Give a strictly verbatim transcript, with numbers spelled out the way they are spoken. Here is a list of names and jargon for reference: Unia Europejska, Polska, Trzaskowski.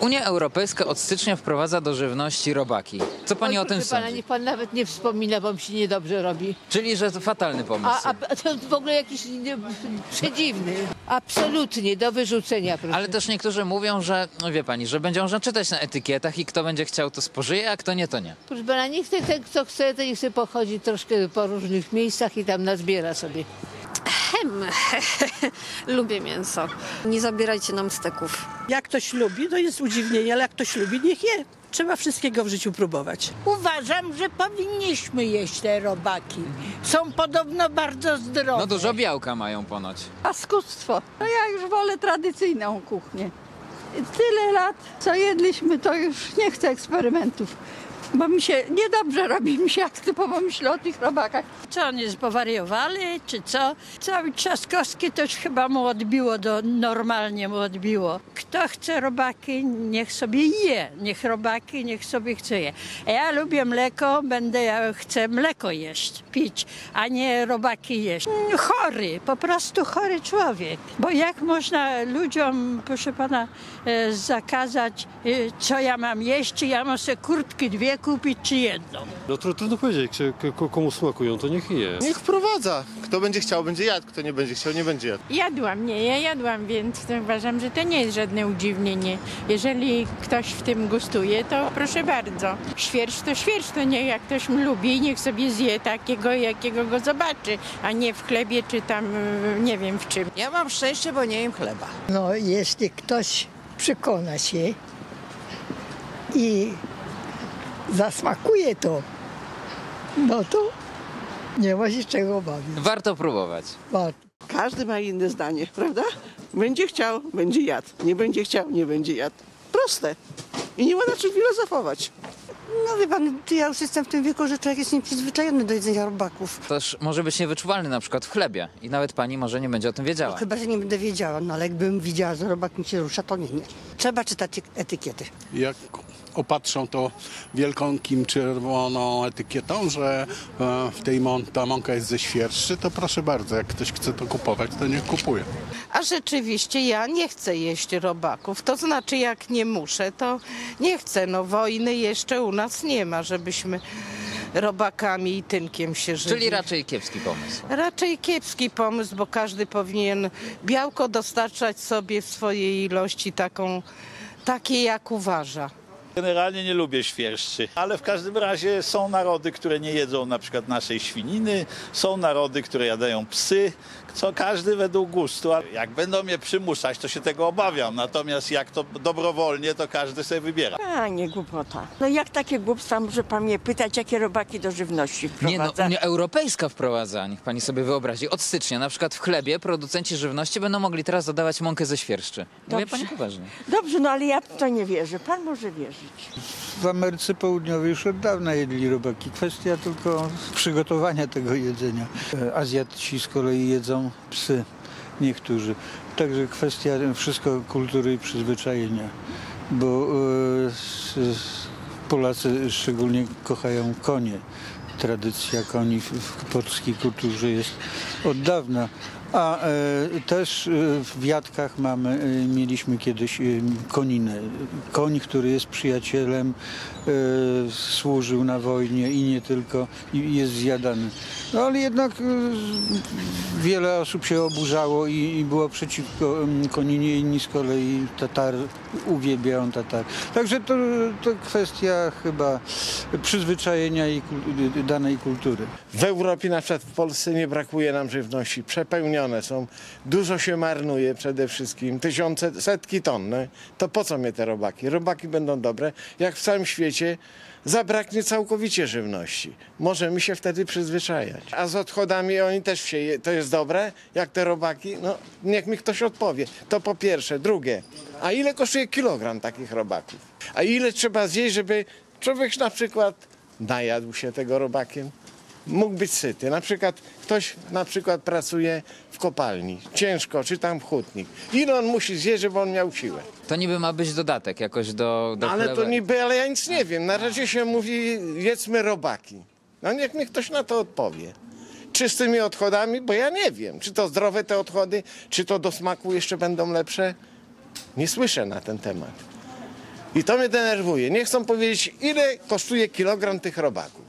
Unia Europejska od stycznia wprowadza do żywności robaki. Co pani Oj, o tym sądzi? Pana, niech pan nawet nie wspomina, bo mi się niedobrze robi. Czyli, że to fatalny pomysł. A, a to w ogóle jakiś nie, przedziwny. Absolutnie, do wyrzucenia, proszę. Ale też niektórzy mówią, że, no wie pani, że będzie można czytać na etykietach i kto będzie chciał, to spożyje, a kto nie, to nie. Proszę pana, niech ten, ten kto chce, to niech sobie pochodzi troszkę po różnych miejscach i tam nazbiera sobie. Lubię mięso. Nie zabierajcie nam steków. Jak ktoś lubi, to jest udziwnienie, ale jak ktoś lubi, niech je. Trzeba wszystkiego w życiu próbować. Uważam, że powinniśmy jeść te robaki. Są podobno bardzo zdrowe. No dużo białka mają ponoć. Paskustwo. No ja już wolę tradycyjną kuchnię. Tyle lat, co jedliśmy, to już nie chcę eksperymentów. Bo mi się niedobrę robi, mi się jak typowo myślę o tych robakach. Co oni powariowali, czy co? Cały Trzaskowski to chyba mu odbiło, do, normalnie mu odbiło. Kto chce robaki, niech sobie je, niech robaki, niech sobie chce je. Ja lubię mleko, będę, ja chcę mleko jeść, pić, a nie robaki jeść. Chory, po prostu chory człowiek. Bo jak można ludziom, proszę pana, zakazać, co ja mam jeść, czy ja mam sobie kurtki dwie kupić czy jedną? No trudno powiedzieć, komu smakują, to niech je. Niech wprowadza. Kto będzie chciał, będzie jadł, kto nie będzie chciał, nie będzie jadł. Jadłam, nie, ja jadłam, więc uważam, że to nie jest żadne udziwnienie. Jeżeli ktoś w tym gustuje, to proszę bardzo. Świerszcz to świerszcz, to nie, jak ktoś lubi, niech sobie zje takiego, jakiego go zobaczy, a nie w chlebie czy tam nie wiem w czym. Ja mam szczęście, bo nie jem chleba. No, jeśli ktoś przekona się i zasmakuje to, no to nie ma się czego obawiać. Warto próbować. Warto. Każdy ma inne zdanie, prawda? Będzie chciał, będzie jadł. Nie będzie chciał, nie będzie jadł. Proste. I nie ma na czym filozofować. No wie pan, ja już jestem w tym wieku, że człowiek jest nieprzyzwyczajony do jedzenia robaków. Też może być niewyczuwalny na przykład w chlebie i nawet pani może nie będzie o tym wiedziała. No, chyba, że nie będę wiedziała, no ale jakbym widziała, że robak mi się rusza, to nie, nie. Trzeba czytać etykiety. Jak opatrzą to wielką kim czerwoną etykietą, że w tej mą ta mąka jest ze świerszczy, to proszę bardzo, jak ktoś chce to kupować, to niech kupuje. A rzeczywiście ja nie chcę jeść robaków, to znaczy jak nie muszę, to nie chcę. No wojny jeszcze u nas nie ma, żebyśmy robakami i tynkiem się żyli. Czyli raczej kiepski pomysł. Raczej kiepski pomysł, bo każdy powinien białko dostarczać sobie w swojej ilości taką, takie jak uważa. Generalnie nie lubię świerszczy, ale w każdym razie są narody, które nie jedzą na przykład naszej świniny, są narody, które jadają psy, co każdy według gustu. Jak będą mnie przymuszać, to się tego obawiam, natomiast jak to dobrowolnie, to każdy sobie wybiera. A nie głupota. No jak takie głupstwa może pan mnie pytać, jakie robaki do żywności wprowadza? Nie no, Unia Europejska wprowadza, niech pani sobie wyobrazi. Od stycznia na przykład w chlebie producenci żywności będą mogli teraz dodawać mąkę ze świerszczy. Mówię pani poważnie. Dobrze, no ale ja w to nie wierzę, pan może wierzyć. W Ameryce Południowej już od dawna jedli robaki. Kwestia tylko przygotowania tego jedzenia. Azjaci z kolei jedzą psy, niektórzy. Także kwestia wszystko kultury i przyzwyczajenia, bo Polacy szczególnie kochają konie. Tradycja koni w polskiej kulturze jest od dawna. A e, też w Jadkach mamy, e, mieliśmy kiedyś e, koninę. Koń, który jest przyjacielem, e, służył na wojnie i nie tylko, i jest zjadany. No ale jednak e, wiele osób się oburzało i, i było przeciwko e, koninie, inni z kolei Tatar, uwielbiają Tatar. Także to, to kwestia chyba przyzwyczajenia i kul- danej kultury. W Europie, na przykład w Polsce, nie brakuje nam żywności. Przepełnia są, dużo się marnuje przede wszystkim, tysiące, setki ton. To po co mnie te robaki? Robaki będą dobre, jak w całym świecie zabraknie całkowicie żywności. Możemy się wtedy przyzwyczajać. A z odchodami oni też się je, to jest dobre, jak te robaki? No, niech mi ktoś odpowie. To po pierwsze. Drugie, a ile kosztuje kilogram takich robaków? A ile trzeba zjeść, żeby człowiek na przykład najadł się tego robakiem? Mógł być syty. Na przykład ktoś na przykład pracuje w kopalni, ciężko, czy tam hutnik. Ile on musi zjeść, żeby on miał siłę? To niby ma być dodatek jakoś do, do Ale chleba. To niby, ale ja nic nie wiem. Na razie się mówi, jedzmy robaki. No niech mi ktoś na to odpowie. Czy z tymi odchodami? Bo ja nie wiem. Czy to zdrowe te odchody, czy to do smaku jeszcze będą lepsze? Nie słyszę na ten temat. I to mnie denerwuje. Nie chcą powiedzieć, ile kosztuje kilogram tych robaków.